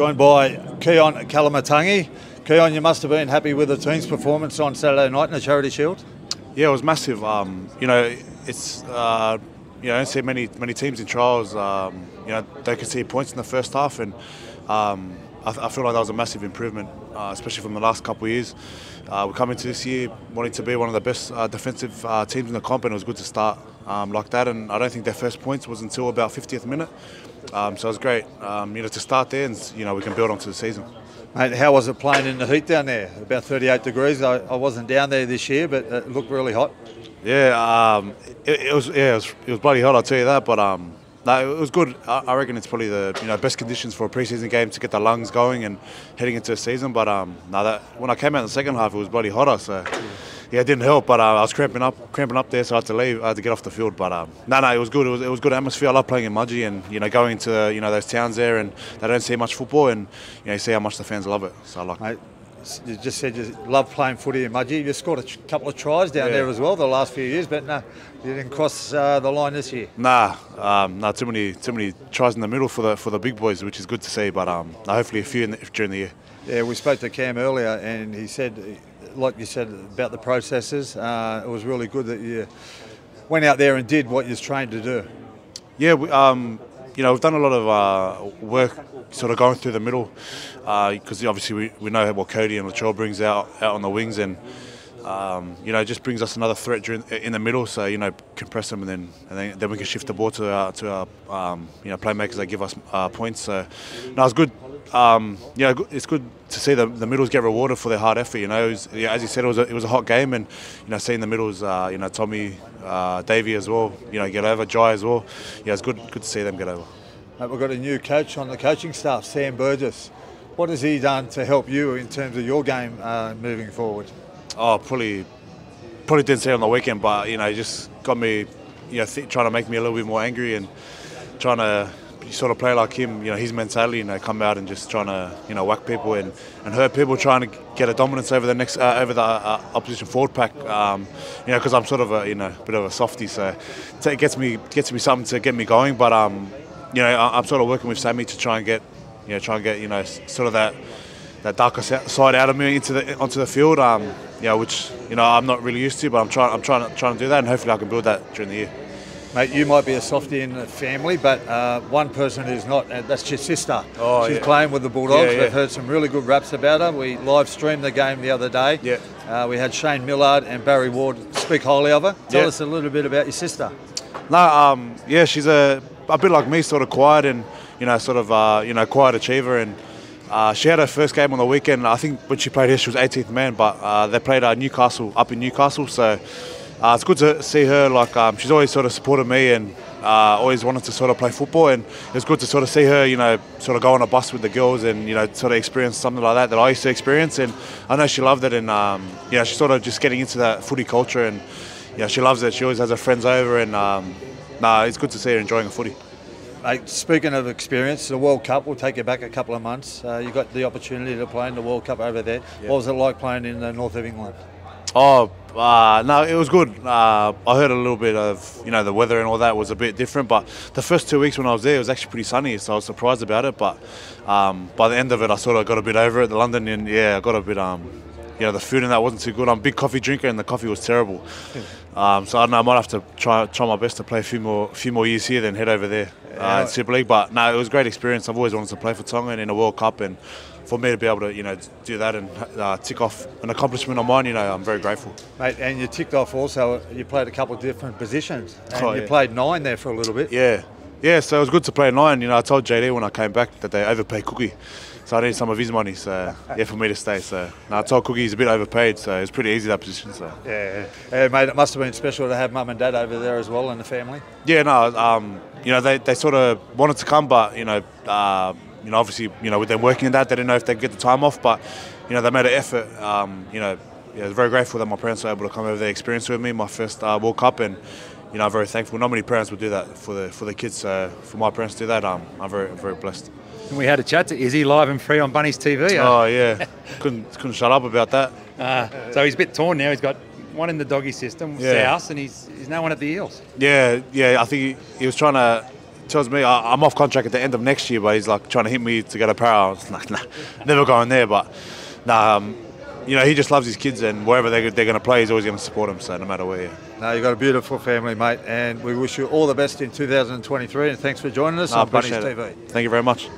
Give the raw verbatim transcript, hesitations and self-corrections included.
joined by Keon Kalamatangi. Keon, you must have been happy with the team's performance on Saturday night in the Charity Shield. Yeah, it was massive. Um, you know, it's uh, you know, I don't see many many teams in trials. Um, you know, they could see points in the first half, and um, I, I feel like that was a massive improvement, uh, especially from the last couple of years. Uh, we come into this year wanting to be one of the best uh, defensive uh, teams in the comp, and it was good to start um, like that. And I don't think their first points was until about fiftieth minute. Um, so it was great, um, you know, to start there, and you know we can build onto the season. Mate, how was it playing in the heat down there? About thirty-eight degrees. I, I wasn't down there this year, but it looked really hot. Yeah, um, it, it was. Yeah, it was, it was bloody hot. I'll tell you that. But um, no, it was good. I, I reckon it's probably the you know best conditions for a preseason game to get the lungs going and heading into the season. But um, no, that when I came out in the second half, it was bloody hotter. So. Yeah. Yeah, it didn't help, but uh, I was cramping up, cramping up there, so I had to leave. I had to get off the field, but um, no, no, it was good. It was, it was good atmosphere. I love playing in Mudgee, and you know, going to you know those towns there, and they don't see much football, and you know, you see how much the fans love it. So I like. Mate, you just said you love playing footy in Mudgee. You scored a couple of tries down yeah. there as well the last few years, but no, you didn't cross uh, the line this year. Nah, um, nah, too many, too many tries in the middle for the for the big boys, which is good to see. But um, hopefully a few in the, during the year. Yeah, we spoke to Cam earlier, and he said. Like you said about the processes, uh, it was really good that you went out there and did what you're trained to do. Yeah, we, um, you know, we've done a lot of uh, work sort of going through the middle because uh, obviously we, we know what Cody and Latrell brings out, out on the wings, and, um, you know, it just brings us another threat during, in the middle. So, you know, compress them, and then and then, then we can shift the ball to our, to our um, you know, playmakers that give us uh, points. So, no, it's good. Um, yeah, it's good to see the, the middles get rewarded for their hard effort. You know, was, yeah, as you said, it was a, it was a hot game, and you know, seeing the middles, uh, you know, Tommy, uh, Davey as well, you know, get over, Jai as well. Yeah, it's good, good to see them get over. Mate, we've got a new coach on the coaching staff, Sam Burgess. What has he done to help you in terms of your game uh, moving forward? Oh, probably, probably didn't see it on the weekend, but you know, it just got me, you know, th trying to make me a little bit more angry and trying to. You sort of play like him, you know, his mentality, you know, come out and just trying to, you know, whack people and, and hurt people, trying to get a dominance over the next, uh, over the uh, opposition forward pack, um, you know, because I'm sort of a, you know, bit of a softie, so it gets me, gets me something to get me going, but, um, you know, I'm sort of working with Sammy to try and get, you know, try and get, you know, sort of that, that darker side out of me into the, onto the field, um, you know, which, you know, I'm not really used to, but I'm trying, I'm trying, trying to do that, and hopefully I can build that during the year. Mate, you might be a softie in the family, but uh, one person who's not, uh, that's your sister. Oh, She's yeah. playing with the Bulldogs. Yeah, yeah. We've heard some really good raps about her. We live streamed the game the other day. Yeah. Uh, we had Shane Millard and Barry Ward speak highly of her. Tell yeah. us a little bit about your sister. No, um, yeah, she's a, a bit like me, sort of quiet and, you know, sort of, uh, you know, quiet achiever. And uh, she had her first game on the weekend. I think when she played here, she was eighteenth man, but uh, they played uh, Newcastle, up in Newcastle, so... Uh, it's good to see her, like um, she's always sort of supported me and uh, always wanted to sort of play football, and it's good to sort of see her, you know, sort of go on a bus with the girls and, you know, sort of experience something like that that I used to experience, and I know she loved it, and, um, you know, she's sort of just getting into that footy culture, and, you know, she loves it. She always has her friends over, and, um, nah, it's good to see her enjoying a footy. Mate, speaking of experience, the World Cup will take you back a couple of months. Uh, you got the opportunity to play in the World Cup over there. Yeah. What was it like playing in the north of England? Oh, uh, no, it was good. Uh, I heard a little bit of, you know, the weather and all that was a bit different, but the first two weeks when I was there, it was actually pretty sunny, so I was surprised about it, but um, by the end of it, I sort of got a bit over it, the London, and yeah, I got a bit, um, you know, the food and that wasn't too good. I'm a big coffee drinker, and the coffee was terrible. Um, so I don't know, I might have to try try my best to play a few more few more years here, then head over there uh, in Super League, but no, it was a great experience. I've always wanted to play for Tonga and in a World Cup, and for me to be able to, you know, do that and uh, tick off an accomplishment of mine, you know, I'm very grateful. Mate, and you ticked off also, you played a couple of different positions, and oh, you yeah. played nine there for a little bit. Yeah, yeah, so it was good to play nine. You know, I told J D when I came back that they overpaid Cookie, so I need some of his money, so, yeah, for me to stay. So, no, I told Cookie he's a bit overpaid, so it's pretty easy, that position, so. Yeah, yeah, mate, it must have been special to have Mum and Dad over there as well, and the family. Yeah, no, um, you know, they, they sort of wanted to come, but, you know, uh, You know, obviously, you know, with them working in that, they didn't know if they'd get the time off, but, you know, they made an effort. Um, you know, yeah, I was very grateful that my parents were able to come over there, experience with me, my first uh, World Cup, and, you know, I'm very thankful. Not many parents would do that for the for the kids, so for my parents to do that, um, I'm very, very blessed. And we had a chat to Izzy live and free on Bunnies T V. Huh? Oh, yeah. couldn't, couldn't shut up about that. Uh, so he's a bit torn now. He's got one in the doggy system, yeah. South, and he's, he's now one at the Eels. Yeah, yeah, I think he, he was trying to... tells me I, I'm off contract at the end of next year, but he's like trying to hit me to go to Para. I was like, nah, never going there. But nah, um, you know, he just loves his kids, and wherever they, they're going to play, he's always going to support them. So no matter where. Yeah. No, you've got a beautiful family, mate, and we wish you all the best in two thousand twenty-three. And thanks for joining us no, on BunniesTV. Thank you very much.